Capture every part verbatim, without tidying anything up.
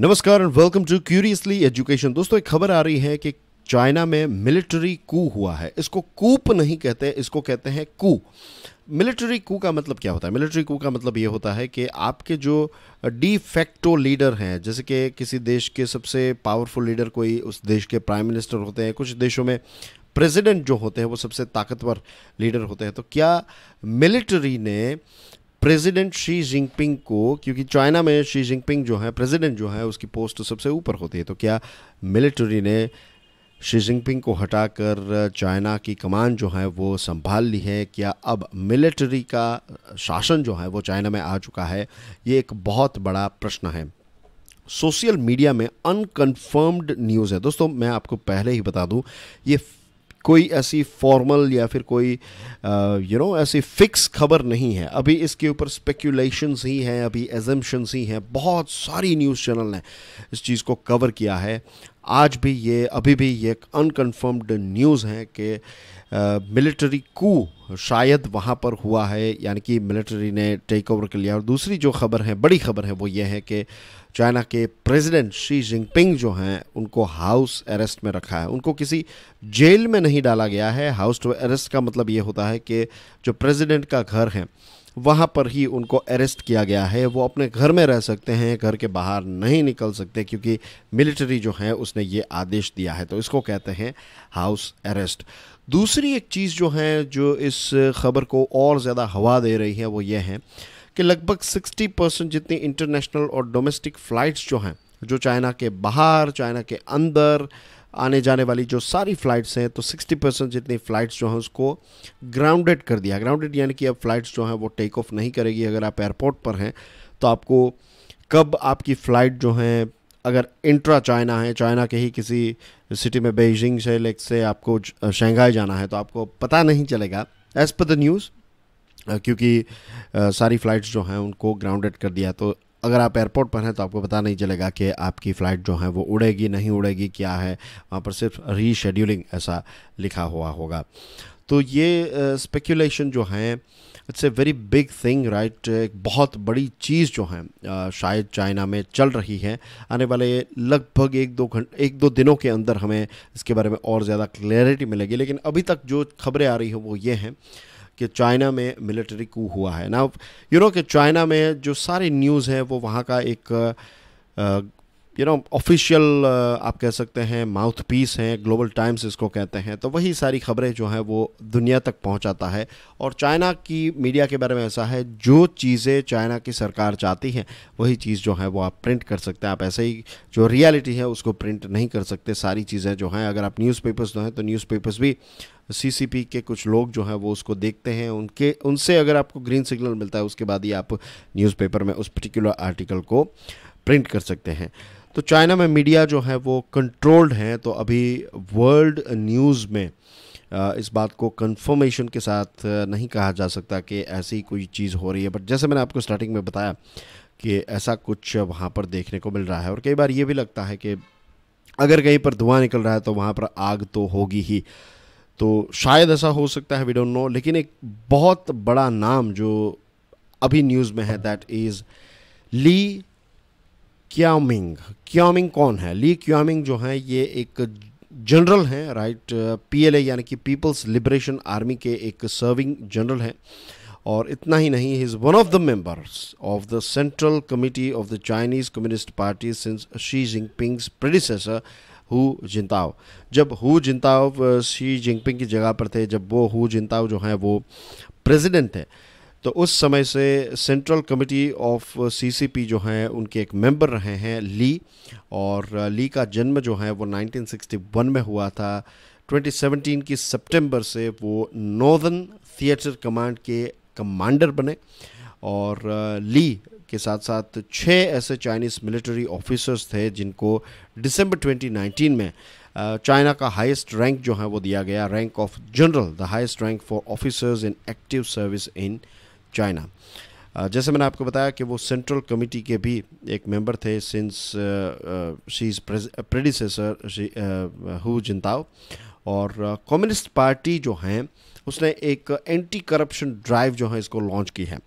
नमस्कार and welcome to curiously education. दोस्तों, एक खबर आ रही है कि चाइना में मिलिट्री कू हुआ है। इसको कूप नहीं कहते, इसको कहते हैं कू। मिलिट्री कू का मतलब क्या होता है? मिलिट्री कू का मतलब ये होता है कि आपके जो डी फैक्टो लीडर हैं, जैसे कि किसी देश के सबसे पावरफुल लीडर कोई उस देश के प्राइम मिनिस्टर होते हैं, कुछ देशों में प्रेसिडेंट जो होते हैं वो सबसे ताकतवर लीडर होते हैं। तो क्या मिलिट्री ने प्रेसिडेंट शी जिनपिंग को, क्योंकि चाइना में शी जिनपिंग जो है प्रेसिडेंट जो है उसकी पोस्ट सबसे ऊपर होती है, तो क्या मिलिट्री ने शी जिनपिंग को हटाकर चाइना की कमान जो है वो संभाल ली है? क्या अब मिलिट्री का शासन जो है वो चाइना में आ चुका है? ये एक बहुत बड़ा प्रश्न है। सोशल मीडिया में अनकन्फर्म्ड न्यूज़ है। दोस्तों, मैं आपको पहले ही बता दूं, ये कोई ऐसी फॉर्मल या फिर कोई यू नो ऐसी फिक्स खबर नहीं है। अभी इसके ऊपर स्पेक्यूलेशंस ही हैं, अभी एजम्पशंस ही हैं। बहुत सारी न्यूज़ चैनल ने इस चीज़ को कवर किया है। आज भी ये अभी भी ये एक अनकन्फर्म्ड न्यूज़ है कि मिलिट्री कू शायद वहाँ पर हुआ है, यानी कि मिलिट्री ने टेक ओवर कर लिया। और दूसरी जो खबर है, बड़ी खबर है, वो ये है कि चाइना के प्रेसिडेंट शी जिनपिंग जो हैं उनको हाउस अरेस्ट में रखा है। उनको किसी जेल में नहीं डाला गया है। हाउस अरेस्ट का मतलब ये होता है कि जो प्रेसिडेंट का घर है वहाँ पर ही उनको अरेस्ट किया गया है। वो अपने घर में रह सकते हैं, घर के बाहर नहीं निकल सकते, क्योंकि मिलिट्री जो है उसने ये आदेश दिया है। तो इसको कहते हैं हाउस अरेस्ट। दूसरी एक चीज़ जो है जो इस खबर को और ज़्यादा हवा दे रही है वो ये है कि लगभग साठ परसेंट जितनी इंटरनेशनल और डोमेस्टिक फ़्लाइट्स जो हैं, जो चाइना के बाहर चाइना के अंदर आने जाने वाली जो सारी फ़्लाइट्स हैं, तो साठ परसेंट जितनी फ़्लाइट्स जो हैं उसको ग्राउंडेड कर दिया। ग्राउंडेड यानी कि अब फ़्लाइट्स जो हैं वो टेक ऑफ नहीं करेगी। अगर आप एयरपोर्ट पर हैं तो आपको कब आपकी फ़्लाइट जो है, अगर इंट्रा चाइना है, चाइना के ही किसी सिटी में बेजिंग से लेक से आपको शंघाई जाना है, तो आपको पता नहीं चलेगा एज़ पर द न्यूज़, क्योंकि सारी फ़्लाइट्स जो हैं उनको ग्राउंडेड कर दिया। तो अगर आप एयरपोर्ट पर हैं तो आपको पता नहीं चलेगा कि आपकी फ़्लाइट जो है वो उड़ेगी नहीं उड़ेगी, क्या है वहाँ पर, सिर्फ रीशेड्यूलिंग ऐसा लिखा हुआ होगा। तो ये स्पेक्यूलेशन uh, जो है, it's a very big thing right. एक बहुत बड़ी चीज़ जो है uh, शायद चाइना में चल रही है। आने वाले लगभग एक दो घंटे एक दो दिनों के अंदर हमें इसके बारे में और ज़्यादा क्लैरिटी मिलेगी। लेकिन अभी तक जो खबरें आ रही हैं वो ये हैं कि चाइना में मिलिट्री कू हुआ है। नाउ यू नो कि चाइना में जो सारी न्यूज़ है वो वहाँ का एक यू नो ऑफिशियल आप कह सकते हैं माउथपीस है, ग्लोबल टाइम्स इसको कहते हैं। तो वही सारी खबरें जो हैं वो दुनिया तक पहुँचाता है। और चाइना की मीडिया के बारे में ऐसा है, जो चीज़ें चाइना की सरकार चाहती है वही चीज़ जो है वो आप प्रिंट कर सकते हैं। आप ऐसे ही जो रियलिटी है उसको प्रिंट नहीं कर सकते। सारी चीज़ें जो हैं, अगर आप न्यूज़पेपर्स जो हैं तो न्यूज़पेपर्स भी सीसीपी के कुछ लोग जो हैं वो उसको देखते हैं, उनके उनसे अगर आपको ग्रीन सिग्नल मिलता है उसके बाद ही आप न्यूज़पेपर में उस पर्टिकुलर आर्टिकल को प्रिंट कर सकते हैं। तो चाइना में मीडिया जो है वो कंट्रोल्ड है। तो अभी वर्ल्ड न्यूज़ में इस बात को कंफर्मेशन के साथ नहीं कहा जा सकता कि ऐसी कोई चीज़ हो रही है, बट जैसे मैंने आपको स्टार्टिंग में बताया कि ऐसा कुछ वहाँ पर देखने को मिल रहा है। और कई बार ये भी लगता है कि अगर कहीं पर धुआं निकल रहा है तो वहाँ पर आग तो होगी ही, तो शायद ऐसा हो सकता है, वी डोंट नो। लेकिन एक बहुत बड़ा नाम जो अभी न्यूज़ में है, दैट इज़ ली क्याओमिंग। क्याओमिंग कौन है? ली क्याओमिंग जो है ये एक जनरल हैं राइट, पीएलए यानी कि पीपल्स लिबरेशन आर्मी के एक सर्विंग जनरल हैं। और इतना ही नहीं, he is one of the members of the central committee of the Chinese communist party since Xi Jinping's predecessor Hu Jintao. जब हु जिनताओ शी जिनपिंग की जगह पर थे, जब वो हु जिनताओ जो हैं वो प्रेसिडेंट थे, तो उस समय से सेंट्रल कमेटी ऑफ सीसीपी जो हैं उनके एक मेंबर रहे हैं ली। और ली का जन्म जो है वो उन्नीस सौ इकसठ में हुआ था। दो हज़ार सत्रह की सितंबर से वो नॉर्दर्न थिएटर कमांड के कमांडर बने। और ली के साथ साथ छः ऐसे चाइनीज़ मिलिट्री ऑफिसर्स थे जिनको दिसंबर दो हज़ार उन्नीस में चाइना का हाईएस्ट रैंक जो है वो दिया गया, rank of general, the highest rank for officers in active service in China. uh, जैसे मैंने आपको बताया कि वो सेंट्रल कमेटी के भी एक मेंबर थे since Xi is predecessor Hu Jintao. और कम्युनिस्ट पार्टी जो है उसने एक एंटी करप्शन ड्राइव जो है इसको लॉन्च की है।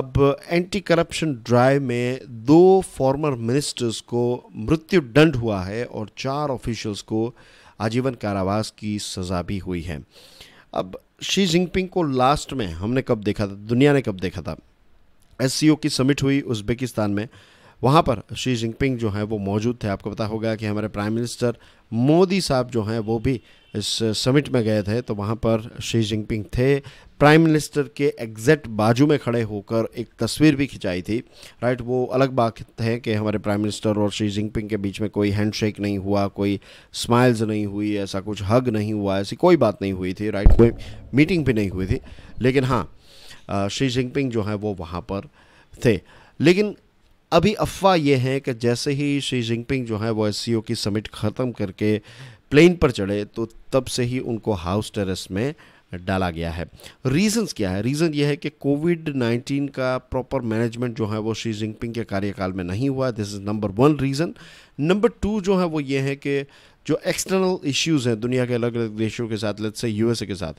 अब एंटी करप्शन ड्राइव में दो फॉर्मर मिनिस्टर्स को मृत्युदंड हुआ है और चार ऑफिशियल्स को आजीवन कारावास की सज़ा भी हुई है। अब शी जिनपिंग को लास्ट में हमने कब देखा था, दुनिया ने कब देखा था? एस सी ओ की समिट हुई उज़्बेकिस्तान में, वहाँ पर शी जिनपिंग जो हैं वो मौजूद थे। आपको पता होगा कि हमारे प्राइम मिनिस्टर मोदी साहब जो हैं वो भी इस समिट में गए थे, तो वहाँ पर शी जिनपिंग थे। प्राइम मिनिस्टर के एग्जैक्ट बाजू में खड़े होकर एक तस्वीर भी खिंचाई थी, राइट। वो अलग बात है कि हमारे प्राइम मिनिस्टर और शी जिनपिंग के बीच में कोई हैंडशेक नहीं हुआ, कोई स्माइल्स नहीं हुई, ऐसा कुछ हग नहीं हुआ, ऐसी कोई बात नहीं हुई थी, राइट। कोई मीटिंग भी नहीं हुई थी, लेकिन हाँ शी जिनपिंग जो है वो वहाँ पर थे। लेकिन अभी अफवाह ये है कि जैसे ही शी जिनपिंग जो है वो एस सी ओ की समिट ख़त्म करके प्लेन पर चढ़े तो तब से ही उनको हाउस टेरेस में डाला गया है। रीज़न्स क्या है? रीज़न ये है कि कोविड नाइन्टीन का प्रॉपर मैनेजमेंट जो है वो शी जिनपिंग के कार्यकाल में नहीं हुआ। This is number one reason. Number two जो है वो ये है कि जो एक्सटर्नल इश्यूज़ हैं दुनिया के अलग अलग देशों के साथ, let's say U S A के साथ,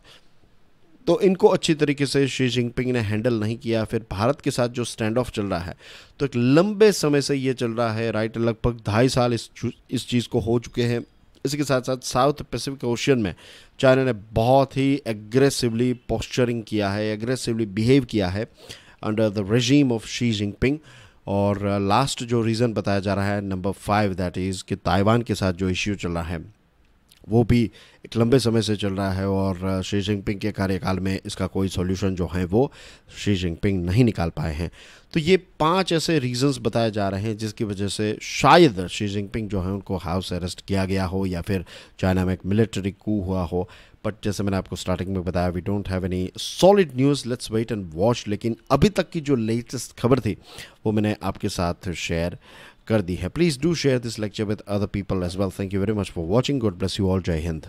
तो इनको अच्छी तरीके से शी जिनपिंग ने हैंडल नहीं किया। फिर भारत के साथ जो स्टैंड ऑफ चल रहा है तो एक लंबे समय से ये चल रहा है, राइट। लगभग ढाई साल इस इस चीज़ को हो चुके हैं। इसके साथ साथ साउथ पैसिफिक ओशियन में चाइना ने बहुत ही एग्रेसिवली पोस्चरिंग किया है, एग्रेसिवली बिहेव किया है under the regime of Xi Jinping. और लास्ट जो रीज़न बताया जा रहा है नंबर फाइव, दैट इज़ कि ताइवान के साथ जो इश्यू चल रहा है वो भी एक लंबे समय से चल रहा है और शी जिनपिंग के कार्यकाल में इसका कोई सॉल्यूशन जो है वो शी जिनपिंग नहीं निकाल पाए हैं। तो ये पांच ऐसे रीज़न्स बताए जा रहे हैं जिसकी वजह से शायद शी जिनपिंग जो है उनको हाउस अरेस्ट किया गया हो या फिर चाइना में एक मिलिट्री कू हुआ हो। बट जैसे मैंने आपको स्टार्टिंग में बताया, we don't have any solid news, let's wait and watch. लेकिन अभी तक की जो लेटेस्ट खबर थी वो मैंने आपके साथ शेयर कर दी है। Please do share this lecture with other people as well. Thank you very much for watching. God bless you all. जय हिंद।